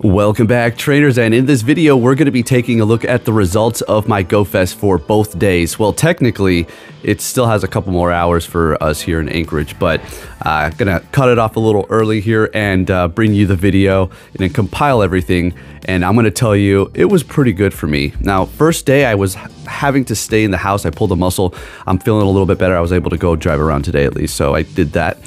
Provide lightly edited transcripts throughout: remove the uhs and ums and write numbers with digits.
Welcome back, traders, and in this video we're going to be taking a look at the results of my Go Fest for both days. Well, technically it still has a couple more hours for us here in Anchorage, but I'm gonna cut it off a little early here and bring you the video and then compile everything, and I'm gonna tell you it was pretty good for me. Now, first day I was having to stay in the house. I pulled a muscle. I'm feeling a little bit better. I was able to go drive around today at least, so I did that.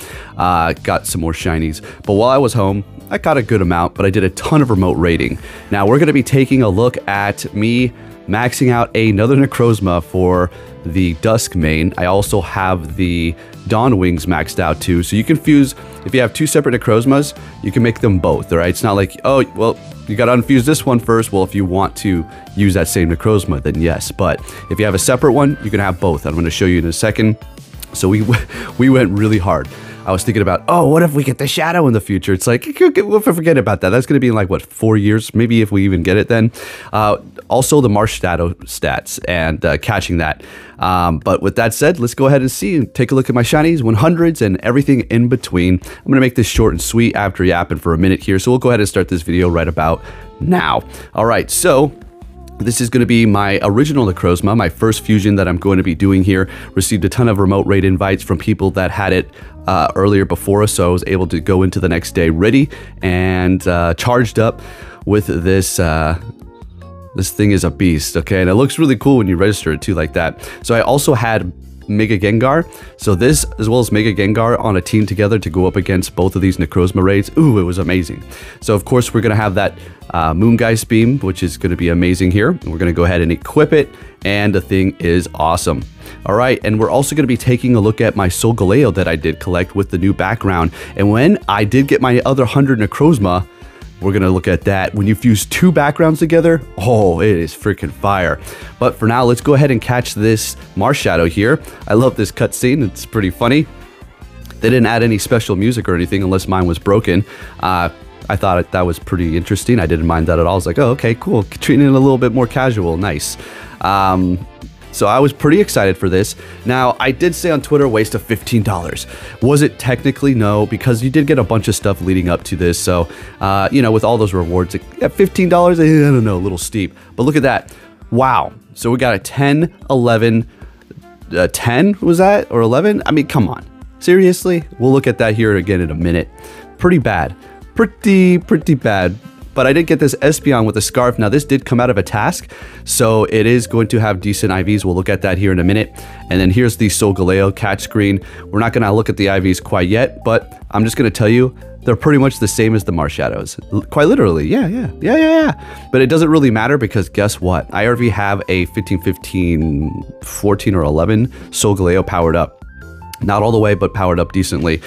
Got some more shinies, but while I was home I got a good amount, but I did a ton of remote raiding. Now we're going to be taking a look at me maxing out another Necrozma for the Dusk Mane. I also have the Dawn Wings maxed out too, so you can fuse, if you have two separate Necrozmas, you can make them both, all right? It's not like, oh, well, you gotta unfuse this one first. Well, if you want to use that same Necrozma, then yes, but if you have a separate one, you can have both. I'm gonna show you in a second. So we went really hard. I was thinking about, oh, what if we get the shadow in the future? It's like, we'll forget about that. That's going to be in like, what, 4 years? Maybe if we even get it then. Also the Marshadow stats and catching that. But with that said, let's go ahead and see and take a look at my shinies, 100s, and everything in between. I'm going to make this short and sweet after yapping for a minute here. So we'll go ahead and start this video right about now. All right, so this is going to be my original Necrozma, my first fusion that I'm going to be doing here. Received a ton of remote raid invites from people that had it earlier before us, so I was able to go into the next day ready and charged up with this. This thing is a beast, okay? And it looks really cool when you register it too like that. So I also had Mega Gengar. So this, as well as Mega Gengar, on a team together to go up against both of these Necrozma raids. Ooh, it was amazing. So of course we're going to have that Moongeist Beam, which is going to be amazing here. We're going to go ahead and equip it, and the thing is awesome. All right, and we're also going to be taking a look at my Solgaleo that I did collect with the new background. And when I did get my other 100 Necrozma, we're going to look at that. When you fuse two backgrounds together, oh, it is freaking fire. But for now, let's go ahead and catch this Marshadow here. I love this cutscene. It's pretty funny. They didn't add any special music or anything unless mine was broken. I thought that was pretty interesting. I didn't mind that at all. I was like, oh, okay, cool. Treating it a little bit more casual. Nice. So I was pretty excited for this. Now, I did say on Twitter, waste of $15. Was it technically? No, because you did get a bunch of stuff leading up to this. So, you know, with all those rewards, at $15, I don't know, a little steep. But look at that. Wow. So we got a 10, 11, 10 was that? Or 11? I mean, come on. Seriously? We'll look at that here again in a minute. Pretty bad. Pretty bad. But I did get this Espeon with a scarf. Now this did come out of a task, so it is going to have decent IVs. We'll look at that here in a minute. And then here's the Solgaleo catch screen. We're not gonna look at the IVs quite yet, but I'm just gonna tell you, they're pretty much the same as the Marshadows. Quite literally, yeah. But it doesn't really matter because guess what? I already have a 15, 15, 14 or 11 Solgaleo powered up. Not all the way, but powered up decently.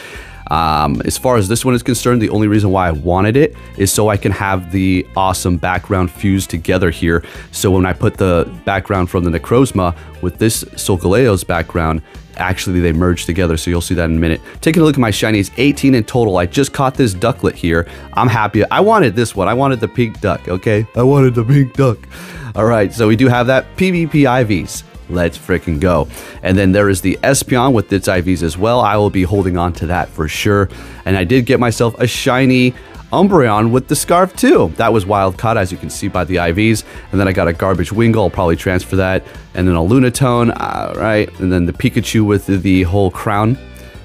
As far as this one is concerned, the only reason why I wanted it is so I can have the awesome background fused together here. So when I put the background from the Necrozma with this Solgaleo's background, actually they merge together. So you'll see that in a minute. Taking a look at my shinies, 18 in total. I just caught this Ducklet here. I'm happy. I wanted this one. I wanted the pink duck. Okay. I wanted the pink duck. All right. So we do have that PvP IVs. Let's freaking go. And then there is the Espeon with its IVs as well. I will be holding on to that for sure. And I did get myself a shiny Umbreon with the scarf too. That was wild caught, as you can see by the IVs. And then I got a garbage Wingull. I'll probably transfer that. And then a Lunatone. All right. And then the Pikachu with the whole crown.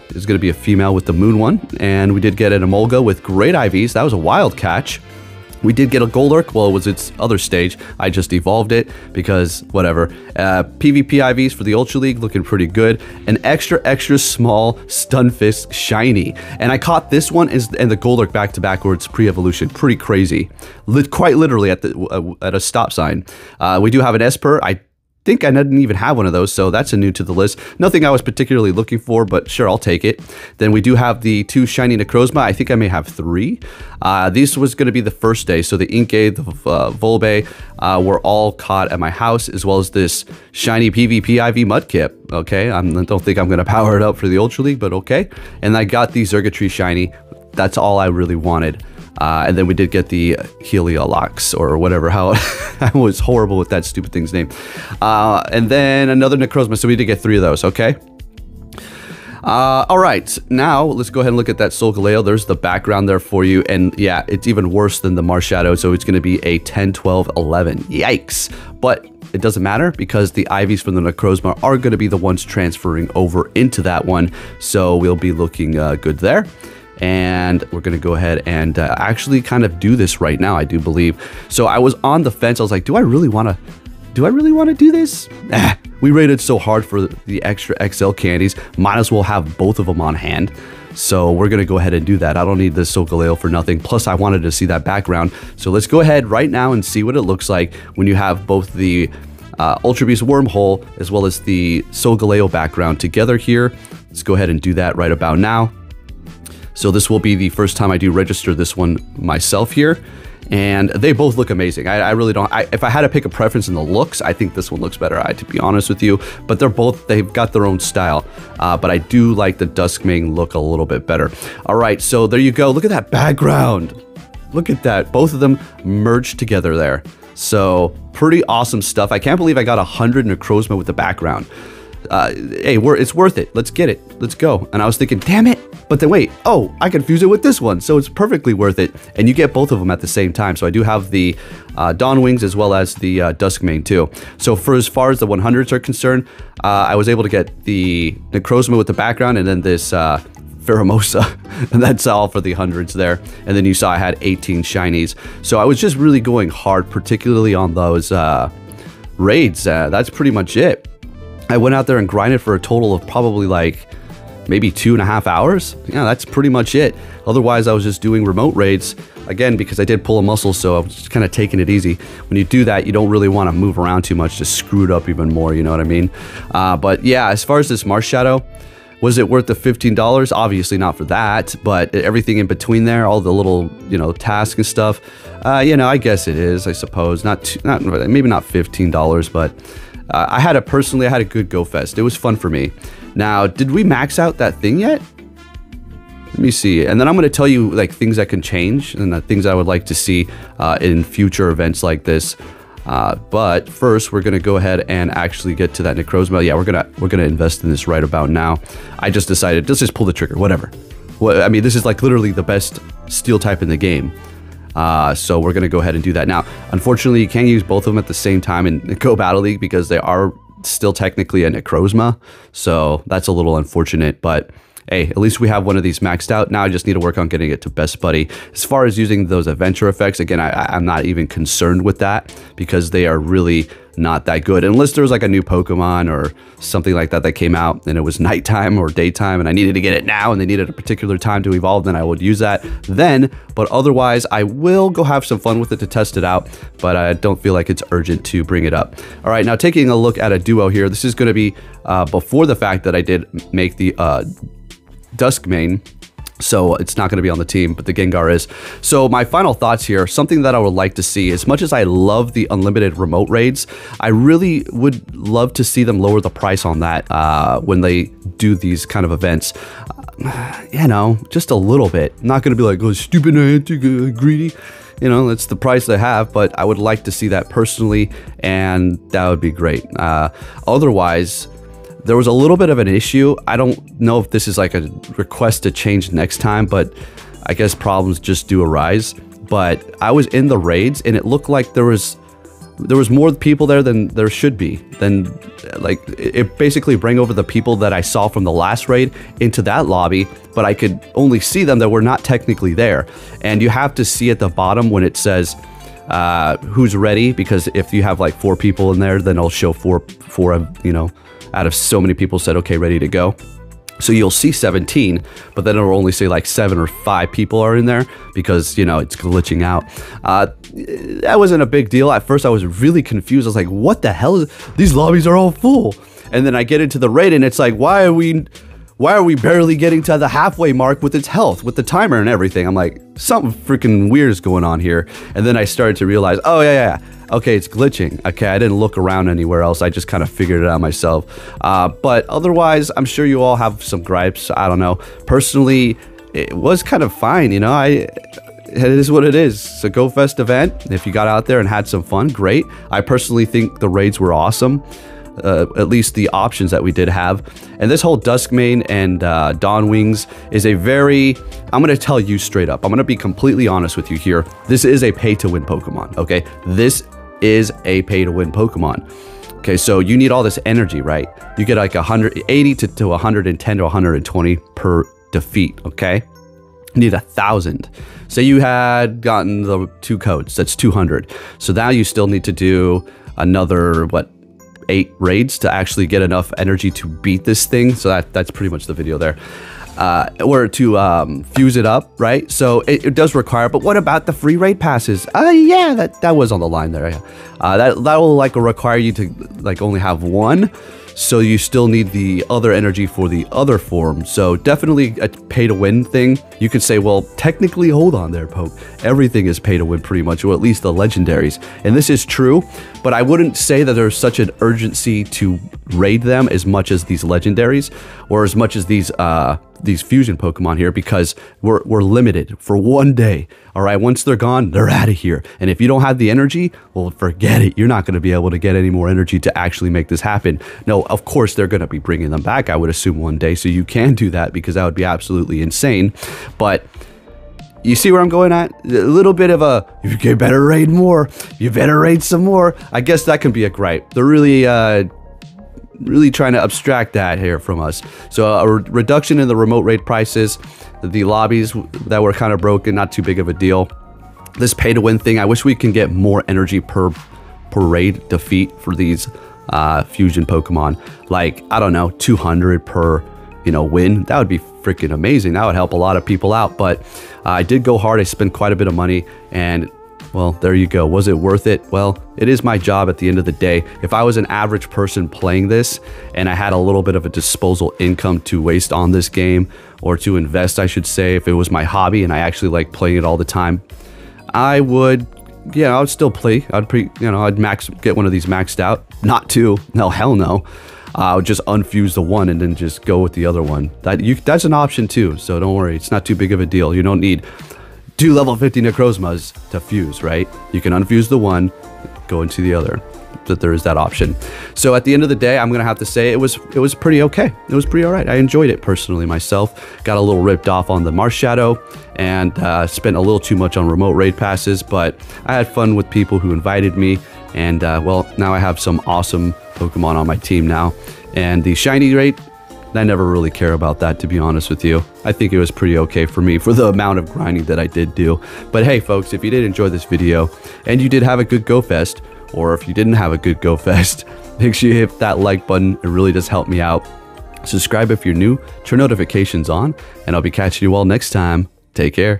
There's going to be a female with the moon one. And we did get an Emolga with great IVs. That was a wild catch. We did get a Golurk. Well, it was its other stage. I just evolved it because whatever. PvP IVs for the Ultra League looking pretty good. An extra small Stunfisk shiny. And I caught this one and the Golurk back-to-back, or its pre-evolution. Pretty crazy. Quite literally at a stop sign. We do have an Esper. I think I didn't even have one of those, so that's a new to the list. Nothing I was particularly looking for, but sure, I'll take it. Then we do have the two shiny Necrozma. I think I may have three. This was going to be the first day, so the Inkay, the Volbeat were all caught at my house, as well as this shiny PvP IV Mudkip. Okay, I don't think I'm going to power it up for the Ultra League, but okay. And I got the Zergatree shiny. That's all I really wanted. And then we did get the Heliolisk or whatever. How I was horrible with that stupid thing's name. And then another Necrozma. So we did get three of those. Okay. All right, now let's go ahead and look at that Solgaleo. There's the background there for you, and yeah, it's even worse than the Marshadow, so it's going to be a 10, 12, 11. Yikes. But it doesn't matter because the Ivies from the Necrozma are going to be the ones transferring over into that one, so we'll be looking good there. And we're going to go ahead and actually kind of do this right now, I do believe. So I was on the fence. I was like, do I really want to do this? We rated so hard for the extra XL candies. Might as well have both of them on hand. So we're going to go ahead and do that. I don't need this Solgaleo for nothing. Plus, I wanted to see that background. So let's go ahead right now and see what it looks like when you have both the Ultra Beast Wormhole as well as the Solgaleo background together here. Let's go ahead and do that right about now. So this will be the first time I do register this one myself here. And they both look amazing. I really don't. If I had to pick a preference in the looks, I think this one looks better, to be honest with you. But they're both, they've got their own style. But I do like the Dusk Mane look a little bit better. All right, so there you go. Look at that background. Look at that. Both of them merged together there. So pretty awesome stuff. I can't believe I got 100 Necrozma with the background. Hey, it's worth it. Let's get it. Let's go. And I was thinking, damn it. But then wait, oh, I confused it with this one. So it's perfectly worth it. And you get both of them at the same time. So I do have the Dawn Wings as well as the Dusk Mane too. So for as far as the 100s are concerned, I was able to get the Necrozma with the background and then this Pheromosa. And that's all for the 100s there. And then you saw I had 18 shinies. So I was just really going hard, particularly on those raids. That's pretty much it. I went out there and grinded for a total of probably like maybe 2.5 hours. Yeah, that's pretty much it. Otherwise, I was just doing remote raids, again, because I did pull a muscle, so I was just kind of taking it easy. When you do that, you don't really want to move around too much to screw it up even more, you know what I mean? But yeah, as far as this Marshadow, was it worth the $15? Obviously not for that, but everything in between there, all the little, you know, tasks and stuff, you know, I guess it is, I suppose. Maybe not $15, but I had a good Go Fest. It was fun for me. Now, did we max out that thing yet? Let me see. And then I'm going to tell you like things that can change and the things I would like to see in future events like this. But first, we're going to go ahead and actually get to that Necrozma. Yeah, we're gonna invest in this right about now. I just decided, let's just pull the trigger, whatever. Well, I mean, this is like literally the best steel type in the game. So we're going to go ahead and do that now. Unfortunately, you can't use both of them at the same time in Go Battle League because they are still technically a Necrozma. So that's a little unfortunate, but hey, at least we have one of these maxed out. Now I just need to work on getting it to Best Buddy. As far as using those adventure effects, again, I'm not even concerned with that because they are really not that good. Unless there was like a new Pokemon or something like that that came out and it was nighttime or daytime and I needed to get it now and they needed a particular time to evolve, then I would use that then. But otherwise, I will go have some fun with it to test it out, but I don't feel like it's urgent to bring it up. All right, now taking a look at a duo here. This is going to be before the fact that I did make the Dusk Mane, so it's not going to be on the team, but the Gengar is. So my final thoughts here, something that I would like to see, as much as I love the unlimited remote raids, I really would love to see them lower the price on that when they do these kind of events. You know, just a little bit. I'm not going to be like, oh, stupid, greedy. You know, that's the price they have, but I would like to see that personally, and that would be great. Otherwise, there was a little bit of an issue. I don't know if this is like a request to change next time, but I guess problems just do arise. But I was in the raids and it looked like there was more people there than there should be. Then like it basically bring over the people that I saw from the last raid into that lobby, but I could only see them that were not technically there. And you have to see at the bottom when it says who's ready, because if you have like 4 people in there, then it'll show four, you know, out of so many people said, okay, ready to go. So you'll see 17, but then it'll only say like 7 or 5 people are in there because, you know, it's glitching out. That wasn't a big deal. At first I was really confused. I was like, what the hell is, these lobbies are all full. And then I get into the raid and it's like, why are we barely getting to the halfway mark with its health, with the timer and everything? I'm like, something freaking weird is going on here. And then I started to realize, oh yeah. Okay, it's glitching. Okay, I didn't look around anywhere else. I just kind of figured it out myself. But otherwise, I'm sure you all have some gripes. I don't know. Personally, it was kind of fine. You know, it is what it is. It's a Go Fest event. If you got out there and had some fun, great. I personally think the raids were awesome. at least the options that we did have. And this whole Dusk Mane and Dawn Wings is a very, I'm going to tell you straight up, I'm going to be completely honest with you here. This is a pay-to-win Pokemon, okay? This is a pay-to-win Pokemon. Okay, so you need all this energy, right? You get like 180 to 110 to 120 per defeat, okay? You need 1,000. Say you had gotten the 2 codes, that's 200. So now you still need to do another, what, 8 raids to actually get enough energy to beat this thing. So that's pretty much the video there. Or to fuse it up, right? So it does require, but what about the free raid passes? Yeah, that was on the line there. That will like require you to like only have 1. So you still need the other energy for the other form. So definitely a pay-to-win thing. You could say, well, technically, hold on there, Pope. Everything is pay-to-win pretty much, or at least the legendaries. And this is true, but I wouldn't say that there's such an urgency to raid them as much as these legendaries, or as much as these fusion Pokemon here, because we're limited for 1 day. All right, once they're gone, they're out of here. And if you don't have the energy, well, forget it. You're not going to be able to get any more energy to actually make this happen. No, of course, they're going to be bringing them back, I would assume, one day. So you can do that, because that would be absolutely insane. But you see where I'm going at? A little bit of a, you better raid more. You better raid some more. I guess that can be a gripe. They're really trying to abstract that here from us. So a reduction in the remote raid prices, the lobbies that were kind of broken, not too big of a deal. This pay-to-win thing, I wish we can get more energy per raid defeat for these fusion Pokemon. Like, I don't know, 200 per, you know, win. That would be freaking amazing. That would help a lot of people out. But I did go hard. I spent quite a bit of money, and well, there you go. Was it worth it? Well, it is my job at the end of the day. If I was an average person playing this and I had a little bit of a disposable income to waste on this game, or to invest, I should say, if it was my hobby and I actually like playing it all the time, I would, I would still play. I'd get one of these maxed out. Not 2. No, hell no. I would just unfuse the 1 and then just go with the other one. That's an option too. So don't worry. It's not too big of a deal. You don't need 2 level 50 Necrozmas to fuse, right? You can unfuse the 1, go into the other. That there is that option. So at the end of the day, I'm gonna have to say it was pretty okay. It was pretty all right. I enjoyed it personally myself. Got a little ripped off on the Marshadow, and spent a little too much on remote raid passes, but I had fun with people who invited me, and well, now I have some awesome Pokemon on my team now. And the shiny raid, I never really care about that, to be honest with you. I think it was pretty okay for me for the amount of grinding that I did do. But hey, folks, if you did enjoy this video and you did have a good Go Fest, or if you didn't have a good Go Fest, make sure you hit that like button. It really does help me out. Subscribe if you're new, turn notifications on, and I'll be catching you all next time. Take care.